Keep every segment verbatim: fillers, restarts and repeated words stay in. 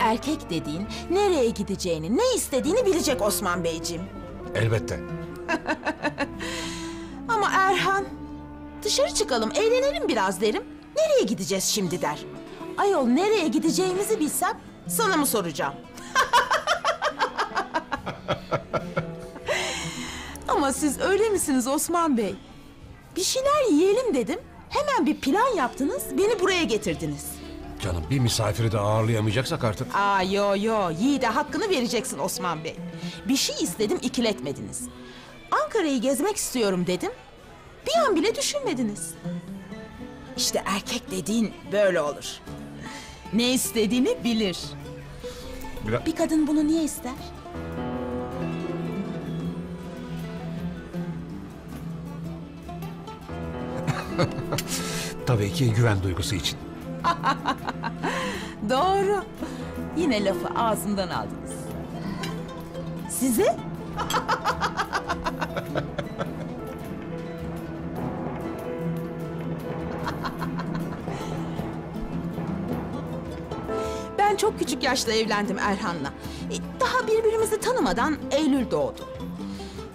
Erkek dediğin nereye gideceğini, ne istediğini bilecek Osman Beyciğim. Elbette. Ama Erhan, dışarı çıkalım, eğlenelim biraz derim. Nereye gideceğiz şimdi der. Ayol, nereye gideceğimizi bilsem sana mı soracağım? Ama siz öyle misiniz Osman Bey? Bir şeyler yiyelim dedim, hemen bir plan yaptınız, beni buraya getirdiniz. Canım, bir misafiri de ağırlayamayacaksak artık. Aa, yo yo, yiğide hakkını vereceksin Osman Bey. Bir şey istedim, ikiletmediniz. Ankara'yı gezmek istiyorum dedim, bir an bile düşünmediniz. İşte erkek dediğin böyle olur. Ne istediğini bilir. Biraz... Bir kadın bunu niye ister? Tabii ki güven duygusu için. Doğru. Yine lafı ağzımdan aldınız. Size? Ben çok küçük yaşta evlendim Erhan'la. Daha birbirimizi tanımadan Eylül doğdu.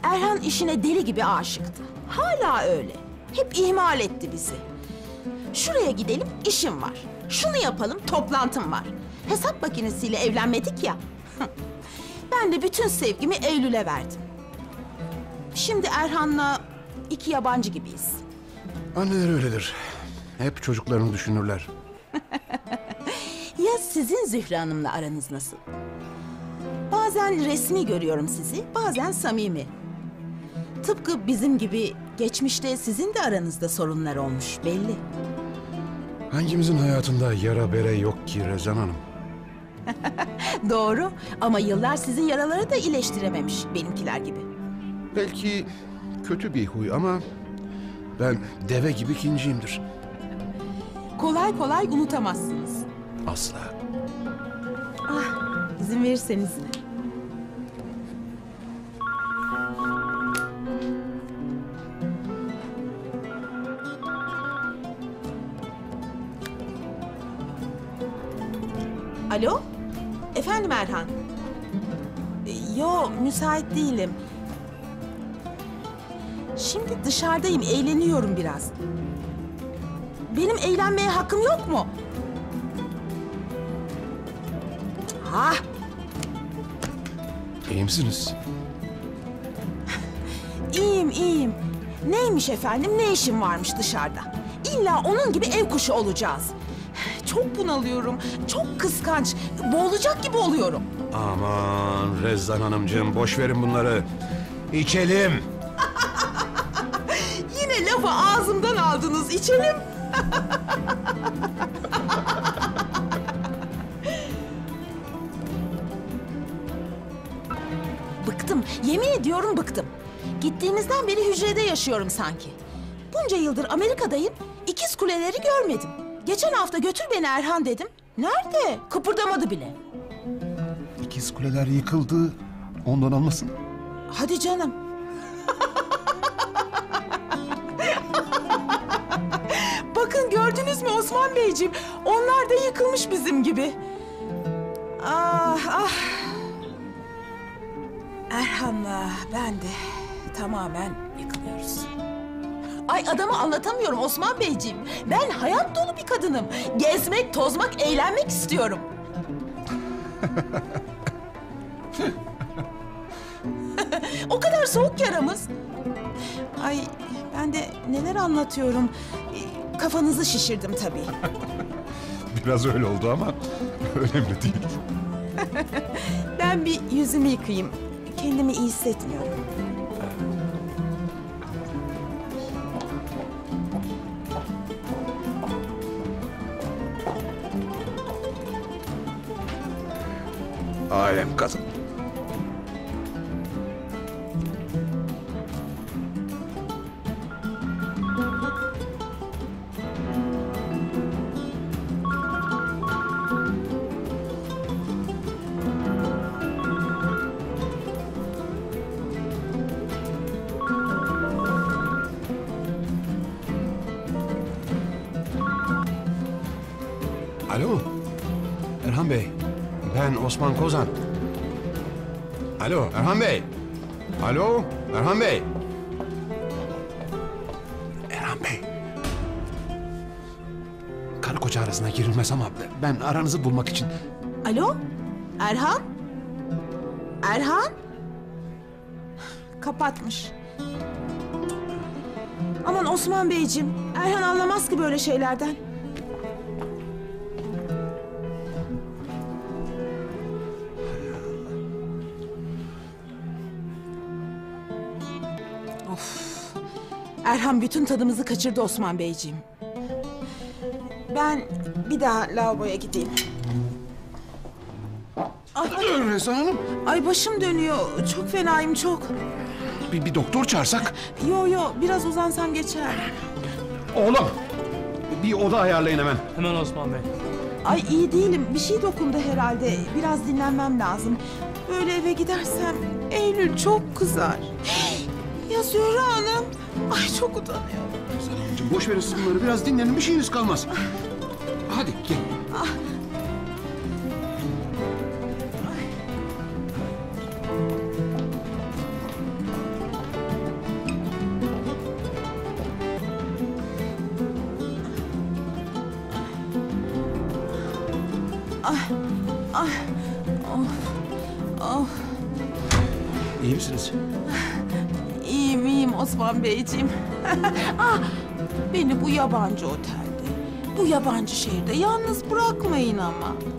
Erhan işine deli gibi aşıktı. Hala öyle. Hep ihmal etti bizi. Şuraya gidelim, işim var. Şunu yapalım, toplantım var. Hesap makinesiyle evlenmedik ya. Ben de bütün sevgimi Eylül'e verdim. Şimdi Erhan'la iki yabancı gibiyiz. Anneler öyledir. Hep çocuklarını düşünürler. Ya sizin Zühre Hanım'la aranız nasıl? Bazen resmi görüyorum sizi, bazen samimi. Tıpkı bizim gibi geçmişte sizin de aranızda sorunlar olmuş belli. Hangimizin hayatında yara bere yok ki Rezzan Hanım? Doğru, ama yıllar sizin yaraları da iyileştirememiş benimkiler gibi. Belki kötü bir huy ama ben deve gibi kinciyimdir. Kolay kolay unutamazsınız. Asla. Ah, izin verirseniz. Alo? Efendim Erhan? E, yo, müsait değilim. Şimdi dışarıdayım, eğleniyorum biraz. Benim eğlenmeye hakkım yok mu? Ha? İyi misiniz? İyiyim, iyiyim. Neymiş efendim, ne işim varmış dışarıda? İlla onun gibi ev kuşu olacağız. Çok bunalıyorum, çok kıskanç, boğulacak gibi oluyorum. Aman Rezzan Hanımcığım, boş verin bunları. İçelim. Yine lafı ağzımdan aldınız, içelim. Bıktım, yemin ediyorum bıktım. Gittiğimizden beri hücrede yaşıyorum sanki. Bunca yıldır Amerika'dayım, ikiz kuleleri görmedim. Geçen hafta götür beni Erhan dedim. Nerede? Kıpırdamadı bile. İkiz kuleler yıkıldı. Ondan olmasın. Hadi canım. Bakın gördünüz mü Osman Beyciğim? Onlar da yıkılmış bizim gibi. Ah ah. Erhan'la ben de tamamen yıkılıyoruz. Ay, adamı anlatamıyorum Osman Beyciğim. Ben hayat dolu bir kadınım. Gezmek, tozmak, eğlenmek istiyorum. O kadar soğuk yaramız. Ay, ben de neler anlatıyorum. Kafanızı şişirdim tabii. Biraz öyle oldu ama önemli değil. Ben bir yüzümü yıkayayım. Kendimi iyi hissetmiyorum. Alem kadın. Alo, Erhan Bey. Ben Osman Kozan. Alo Erhan Bey. Alo Erhan Bey. Erhan Bey. Karı koca arasına girilmez ama ben aranızı bulmak için... Alo Erhan. Erhan. Kapatmış. Aman Osman Beyciğim, Erhan anlamaz ki böyle şeylerden. Of. Erhan bütün tadımızı kaçırdı Osman Beyciğim. Ben bir daha lavaboya gideyim. Ay, ay. Rezzan Hanım. Ay başım dönüyor. Çok fenayım çok. Bir, bir doktor çağırsak? Yo yo, biraz uzansam geçer. Oğlum, bir oda ayarlayın hemen. Hemen Osman Bey. Ay iyi değilim, bir şey dokundu herhalde. Biraz dinlenmem lazım. Böyle eve gidersem Eylül çok kızar. Ya Zühre Hanım, ay çok utanıyorum. Sen amcım boş verin bunları, biraz dinlenin, bir şeyiniz kalmaz. Hadi gel. Ah. Ay, of, of. İyi misiniz? İyiyim, iyiyim Osman Beyciğim. Ah, beni bu yabancı otelde, bu yabancı şehirde yalnız bırakmayın ama.